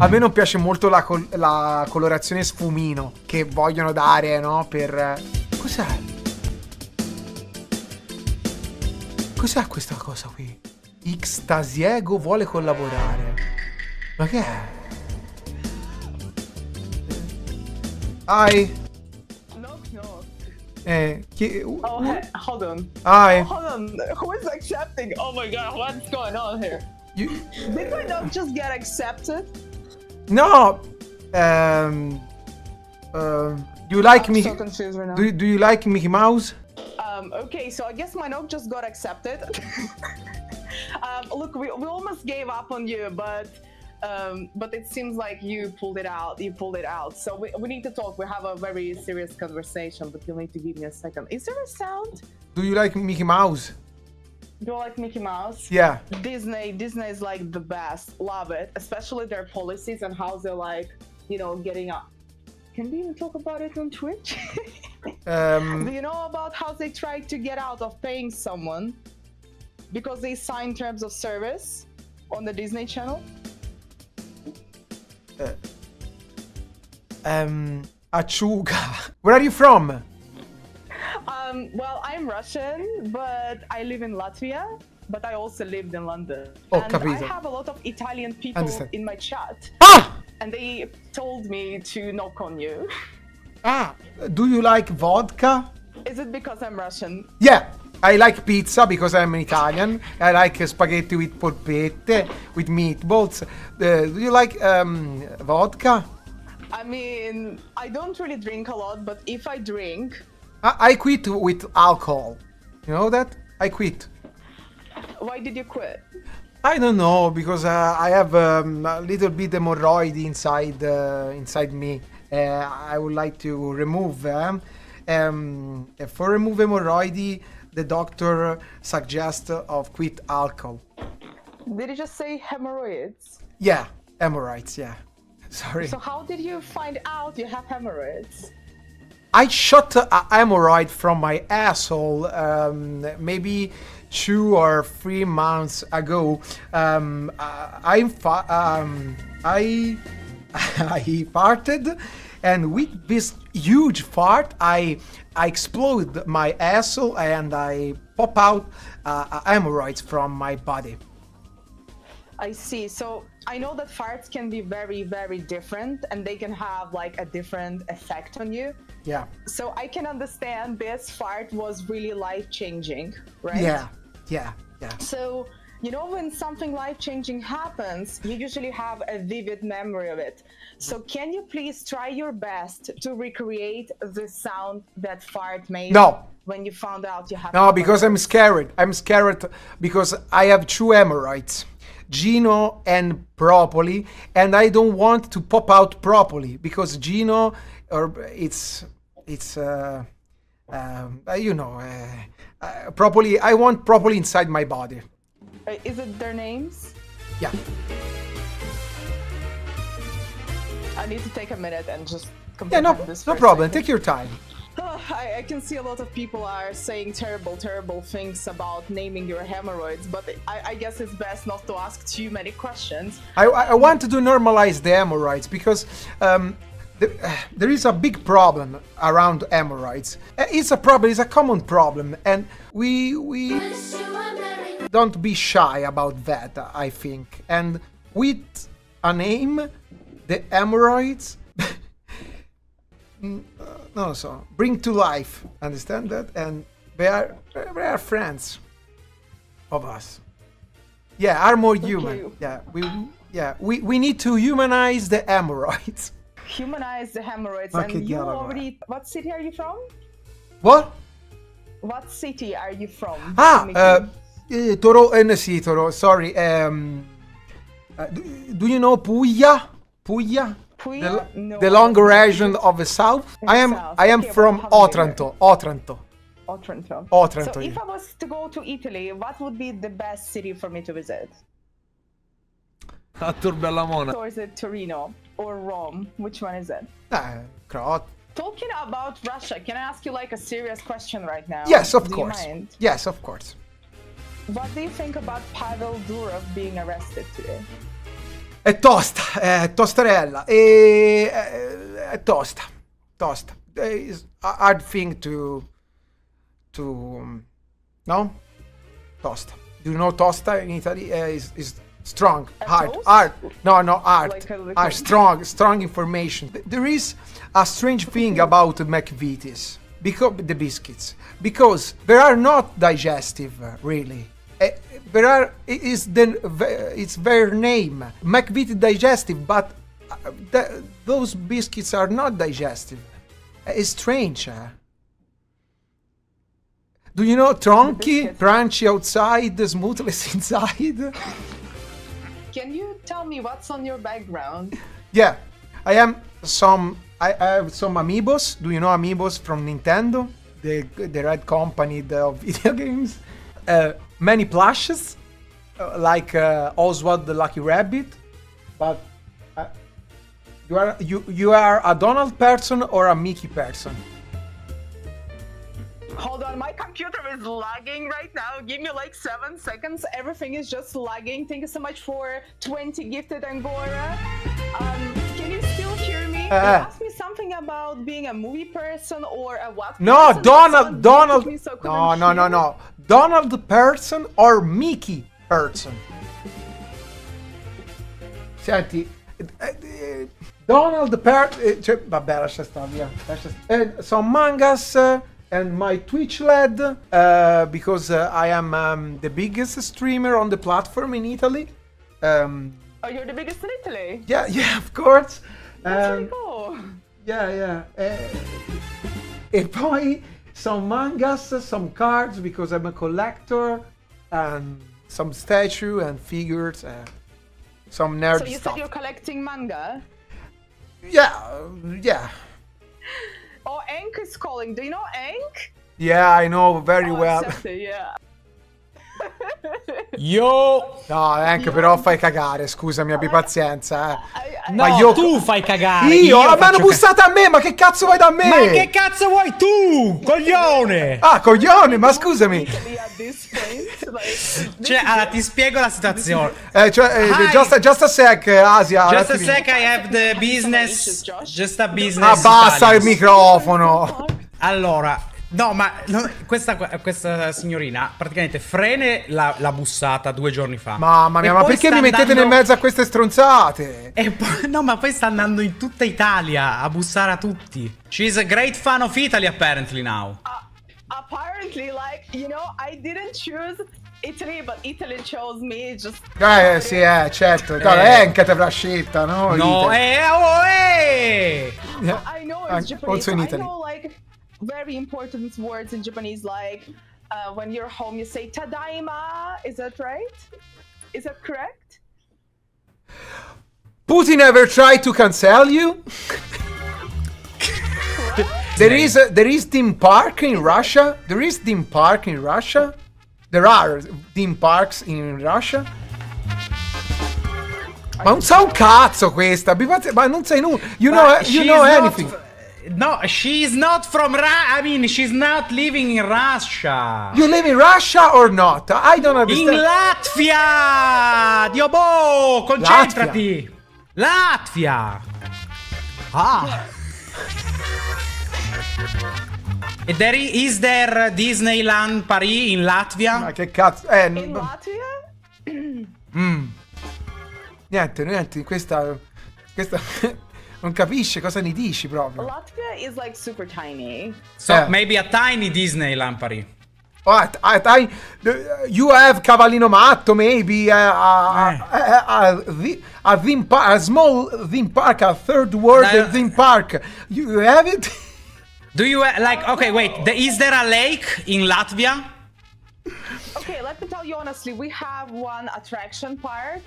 A me non piace molto la colorazione sfumino che vogliono dare, no? Per... Cos'è? Cos'è questa cosa qui? Xtasiaego vuole collaborare. Ma che è? Hi. Hold on. Hi. Hold on. Who is accepting? Oh my god, what's going on here? Did we not just get accepted? No. Do you like me? So confused right now. Do you like Mickey Mouse? Okay, so I guess my note just got accepted. Look, we almost gave up on you, but it seems like you pulled it out. So we need to talk. We have a very serious conversation, but you'll need to give me a second. Is there a sound? Do you like Mickey Mouse? Do you like Mickey Mouse? Yeah. Disney is like the best. Love it, especially their policies and how they're like, you know, getting up. Can we even talk about it on Twitch? Do you know about how they tried to get out of paying someone because they signed terms of service on the Disney Channel? Achuga. Where are you from? Well, I'm Russian, but I live in Latvia, but I also lived in London. Oh, and capito. I have a lot of Italian people in my chat. Ah! And they told me to knock on you. Ah, do you like vodka? Is it because I'm Russian? Yeah, I like pizza because I'm Italian. I like spaghetti with polpette, with meatballs. Do you like vodka? I mean, I don't really drink a lot, but if I drink... I quit with alcohol. You know that? I quit. Why did you quit? I don't know, because I have a little bit hemorrhoid inside me. I would like to remove them. For remove hemorrhoid, the doctor suggests of quit alcohol. Did you just say hemorrhoids? Yeah, hemorrhoids, yeah. Sorry. So how did you find out you have hemorrhoids? I shot a hemorrhoid from my asshole maybe 2 or 3 months ago. I farted, and with this huge fart, I explode my asshole and I pop out hemorrhoids from my body. I see. So I know that farts can be very, very different, and they can have like a different effect on you. Yeah. So I can understand this fart was really life-changing, right? Yeah, yeah, yeah. So, you know, when something life-changing happens, you usually have a vivid memory of it. So can you please try your best to recreate the sound that fart made? No. When you found out you have... No, because I'm scared. I'm scared because I have 2 hemorrhoids, Gino and Propoli, and I don't want to pop out Propoli because Gino, you know, Propoli, I want Propoli inside my body. Is it their names? Yeah. I need to take a minute and just compare this. No problem. Take your time. I can see a lot of people are saying terrible things about naming your hemorrhoids, but I guess it's best not to ask too many questions. I wanted to normalize the hemorrhoids because there is a big problem around hemorrhoids. It's a problem. It's a common problem, and we don't be shy about that, I think. And with a name, the hemorrhoids, so bring to life. Understand that? And they are friends of us. Yeah, are more human. Yeah, we need to humanize the hemorrhoids. Humanize the hemorrhoids. Okay, and you already... What city are you from? What? What city are you from? Toro, Toro, sorry. Do you know Puglia? Puglia? No. The long region of the south. I am from Otranto. Otranto. So if I was to go to Italy, what would be the best city for me to visit? Or is it Torino or Rome? Which one is it? Talking about Russia, can I ask you like a serious question right now? Yes, of course. Yes, of course. What do you think about Pavel Durov being arrested today? È tosta, è tostarella, è tosta, tosta. It's a hard thing to no? Tosta. Do you know tosta in Italy? Is strong, hard, hard. No, no, hard. Are strong, strong information. There is a strange thing about McVitie's, because the biscuits, because they are not digestive, really. There are it's their name, McVitie's digestive, but those biscuits are not digestive. It's strange. Do you know tronchi, crunchy outside, smoothless inside? Can you tell me what's on your background? Yeah, I have some Amiibos. Do you know Amiibos from Nintendo? The red company of video games. Many plushes, like Oswald the Lucky Rabbit. But you are a Donald person or a Mickey person? Hold on, my computer is lagging right now. Give me like 7 seconds. Everything is just lagging. Thank you so much for 20 gifted Angora. Can you still hear me? Ask me something about being a movie person or a what? No, person. Donald. So no, no, no, no. Donald person or Mickey person? Senti, Donald person. Cioè, vabbè, lascia stare, via. Some mangas. And my Twitch led, because I am the biggest streamer on the platform in Italy. Oh, you're the biggest in Italy? Yeah, yeah, of course. That's really cool. Yeah, yeah. E poi some mangas, some cards, because I'm a collector, and some statue and figures, some nerd stuff. So you said you're collecting manga? Yeah, yeah. Oh, Enkk is calling. Do you know Enkk? Yeah, I know very well. Accepted, yeah. Yo! No, Enkk, però fai cagare, scusami, abbi pazienza. Ma no, io... tu fai cagare. Io la mano bussata a me, ma che cazzo vuoi da me? Ma che cazzo vuoi tu, coglione? Ah, coglione, ma scusami. Cioè, allora, ti spiego la situazione. Just a sec, Asia. Just a sec, I have the business. Just a business. Ah, basta il microfono. Allora... No, ma no, questa signorina praticamente frene la bussata 2 giorni fa. Mamma mia, ma perché mi mettete andando... nel mezzo a queste stronzate? E poi, no, ma poi sta andando in tutta Italia a bussare a tutti. She's a great fan of Italy, apparently, now. Apparently, like, you know, I didn't choose Italy, but Italy chose me, just... sì, certo. Anche te avrà scelta, no? No, I know it's Japanese, also in Italy. I know, like... very important words in Japanese, like when you're home you say tadaima. Is that right? Is that correct? Putin ever tried to cancel you? There is theme park in Russia. There is theme park in Russia. There are theme parks in Russia. Ma non sa un cazzo questa, ma non sai nulla. You know anything. No, she's not from Russia. I mean, she's not living in Russia. You live in Russia or not? I don't understand. In Latvia! Dio boh! Concentrati! Latvia! Ah! Is there Disneyland Paris in Latvia? Ma che cazzo? In Latvia? Niente, questa... Non capisce cosa ne dici proprio. Latvia is like super tiny. So maybe a tiny Disneyland Paris. You have Cavallino Matto, maybe a small theme park, a third world theme park. You have it? Do you like? Okay, wait. Is there a lake in Latvia? Okay, let me tell you honestly. We have one attraction park.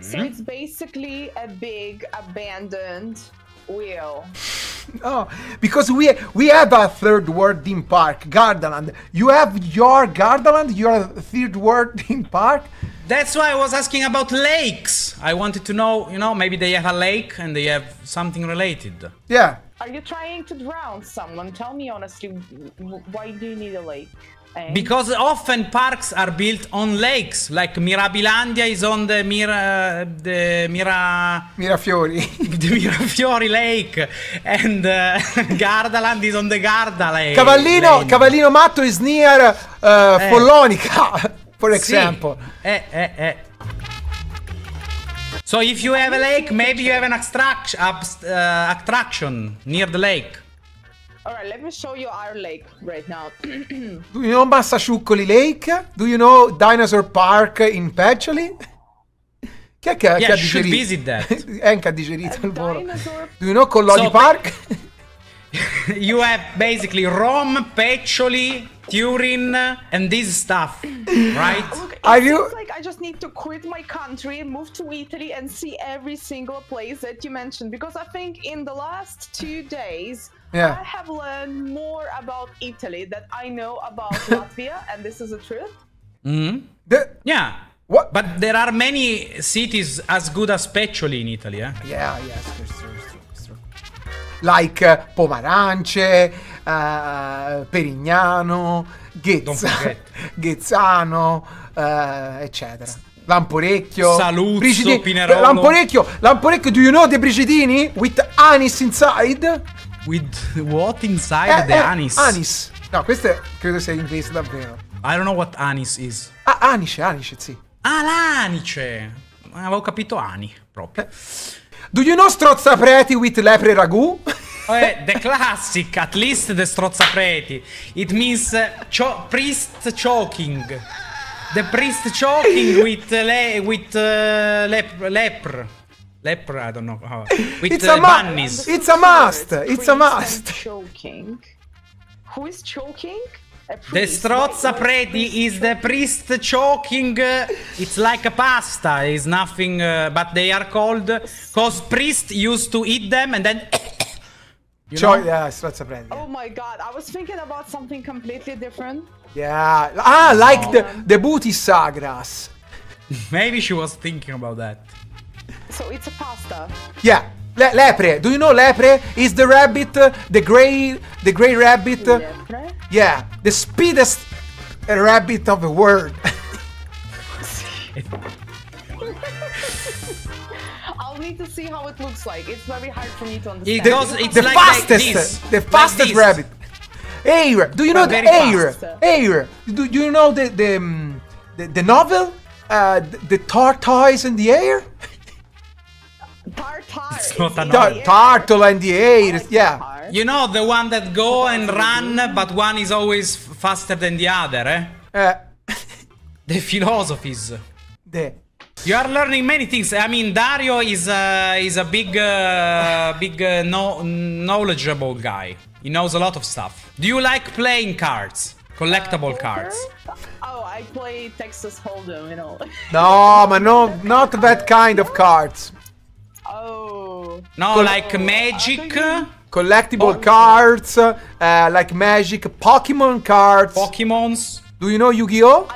So it's basically a big abandoned wheel. Oh, because we have a third world theme park, Gardaland. You have your Gardaland, your third world theme park. That's why I was asking about lakes. I wanted to know, you know, maybe they have a lake and they have something related. Yeah. Are you trying to drown someone? Tell me honestly, why do you need a lake? Okay. Because often parks are built on lakes, like Mirabilandia is on the Mirafiori. The Mirafiori Lake, and Gardaland is on the Garda Lake. Cavallino Matto is near Follonica, for example. Sì. So if you have a lake, maybe you have an attraction near the lake. Alright, let me show you our lake right now. Do you know Massaciuccoli Lake? Do you know Dinosaur Park in Peccioli? Chi ha digerito? Enkk ha digerito il volo. Do you know Colony Park? You have basically Rome, Peccioli, Turin, and this stuff, right? Look, it seems like I just need to quit my country, move to Italy, and see every single place that you mentioned. Because I think in the last 2 days, I have learned more about Italy than I know about Latvia, and this is the truth. Mm-hmm. But there are many cities as good as Peccioli in Italy, eh? Yeah, yes, like Pomarance, Perignano, Ghezzano, eccetera. Lamporecchio, Saluzzo, Brigidini. Pinerolo. Lamporecchio, do you know the Brigidini? With anis inside? With what inside the anis? Anis. No, questo è, credo sia in inglese davvero. I don't know what anis is. Ah, anice, sì. Ah, l'anice. Non avevo capito ani, proprio. Do you know strozzapreti with lepre ragù? The classic, at least the strozzapreti. It means priest choking. The priest choking with lepre. Lepre, I don't know how. With bunnies. It's a must. It's a must. Choking. Who is choking? The strozzapreti is the priest choking. It's like a pasta. It's nothing, but they are called because priests used to eat them and then. Yeah, strozzapreti. Oh my god, I was thinking about something completely different. Yeah, like the booty sagras. Maybe she was thinking about that. So it's a pasta. Yeah. Lepre, do you know lepre? Is the rabbit, the grey rabbit? Lepre? Yeah, the speediest rabbit of the world. I'll need to see how it looks like. It's very hard for me to understand. It's the fastest rabbit. Air, do you know the air? Air, do you know the novel? The tortoise in the air? Tartula in the air, yeah. You know, the one that go and run, but one is always faster than the other, eh? The philosophies. You are learning many things. I mean, Dario is a big knowledgeable guy. He knows a lot of stuff. Do you like playing cards? Collectible cards. Oh, I play Texas Hold'em, you know. No, but not that kind of cards. Oh. No, like Magic. Collectible cards, like Magic, Pokemon cards. Pokemons. Do you know Yu-Gi-Oh?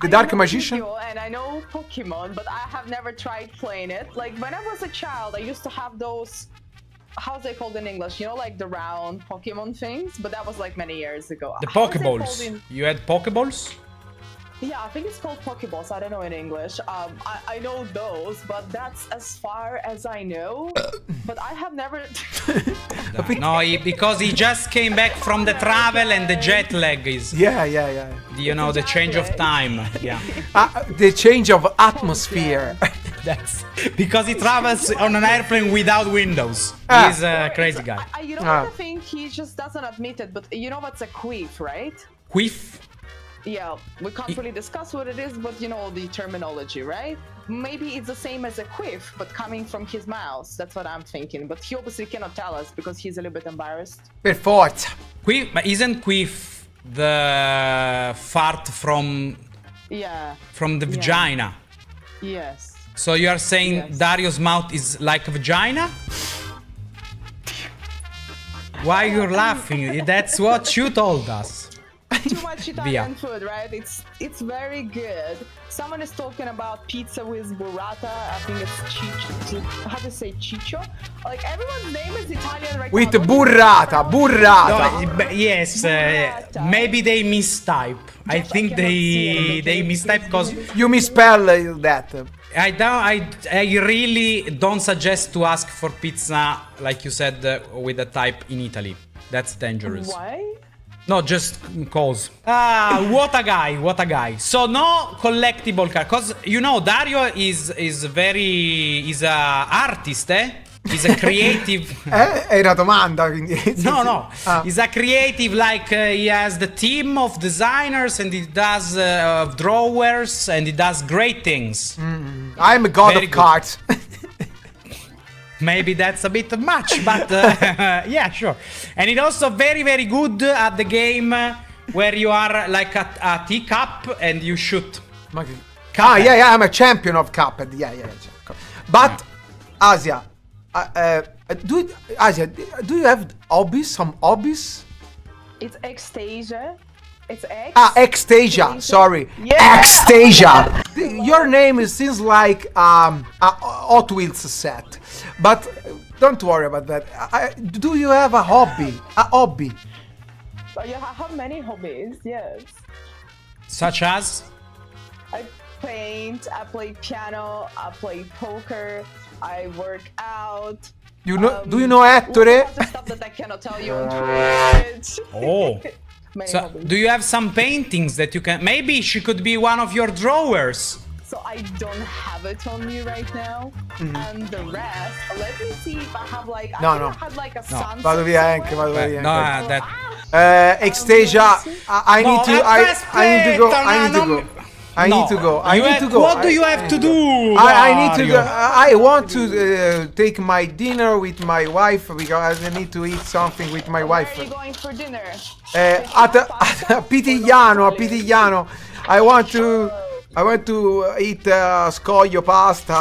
The Dark Magician? And I know Pokemon, but I have never tried playing it. Like when I was a child, I used to have those, how's they called in English? You know, like the round Pokemon things, but that was like many years ago. The Pokeballs. You had Pokeballs? Yeah, I think it's called Pokeballs. I don't know in English. I know those, but that's as far as I know. But I have never. Because he just came back from the travel and the jet lag is. Yeah. You know, the change of time. Yeah. The change of atmosphere. That's because he travels on an airplane without windows. He's a crazy guy. You know what I think? He just doesn't admit it, but you know what's a quiff, right? Quiff? Yeah, we can't really discuss what it is, but you know the terminology, right? Maybe it's the same as a quiff, but coming from his mouth. That's what I'm thinking. But he obviously cannot tell us because he's a little bit embarrassed. Per forza. Quiff, but isn't quiff the fart from? Yeah. From the vagina. Yes. So you are saying Dario's mouth is like a vagina? Why you're laughing? That's what you told us. too much Italian food, right? It's very good. Someone is talking about pizza with burrata. I think it's Ciccio. How to say Ciccio? Like everyone's name is Italian right with now. With burrata, burrata. No, yes, burrata. Maybe they mistype. I think they mistype because you misspell that. I really don't suggest to ask for pizza like you said with a type in Italy. That's dangerous. Why? No, just cause. Ah, what a guy, what a guy. So no collectible card, cause you know Dario is a artist, eh? He's a creative. È una domanda, quindi. No, no. Ah. He's a creative, like he has the team of designers and he does drawers and he does great things. Mm-hmm. I'm a god of cards. Maybe that's a bit much, but yeah, sure. And it's also very, very good at the game where you are like a teacup and you shoot. Okay. Ah, yeah, yeah, I'm a champion of cup. Yeah, yeah, yeah. But, Asia, do you have hobbies, some hobbies? It's Xtasia. It's X. Ah, Xtasia. Sorry. Yeah. Xtasia. Your name is seems like a Hot Wheels set, but don't worry about that. Do you have a hobby? A hobby? But yeah, I have many hobbies. Yes. Such as? I paint. I play piano. I play poker. I work out. You know? Do you know Ettore? Lots of stuff that I cannot tell you on Twitch. Oh. So, hobbies. Do you have some paintings that you can... Maybe she could be one of your drawers. So I don't have it on me right now. Mm-hmm. And the rest... Let me see if I have like... No, I had like a sunset. Vado via Enkk, vado via Enkk. No, that... Xtasia, I need to go. What do you have to do? I need to go. I want to take my dinner with my wife because I need to eat something with my wife. Where are you going for dinner? At Pitigliano, Pitigliano. I want to eat scoglio pasta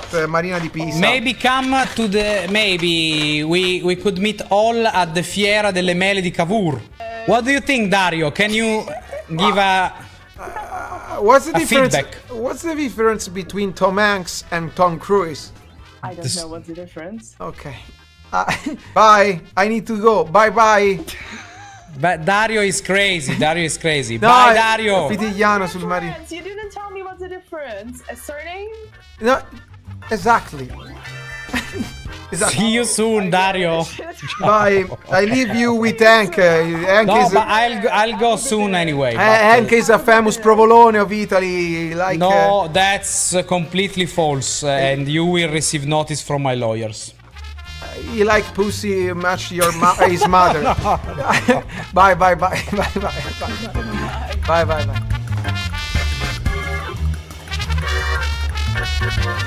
at Marina di Pisa. Maybe come to the. Maybe we could meet all at the Fiera delle Mele di Cavour. What do you think, Dario? Can you give a? What's the difference? Feedback. What's the difference between Tom Hanks and Tom Cruise? I don't know what's the difference. Okay. Bye. I need to go. Bye bye. But Dario is crazy. Dario is crazy. No, bye Dario. Pitigliano sul Marino. You didn't tell me what's the difference. A surname? No. Exactly. Exactly. See you soon, Dario. Bye. I leave you with Enkk. No, but I'll go soon anyway. Enkk is a famous provolone of Italy. Like, no, that's completely false, and you will receive notice from my lawyers. He like pussy much your his mother. Bye, bye, bye, bye, bye, bye, bye, bye, bye, bye.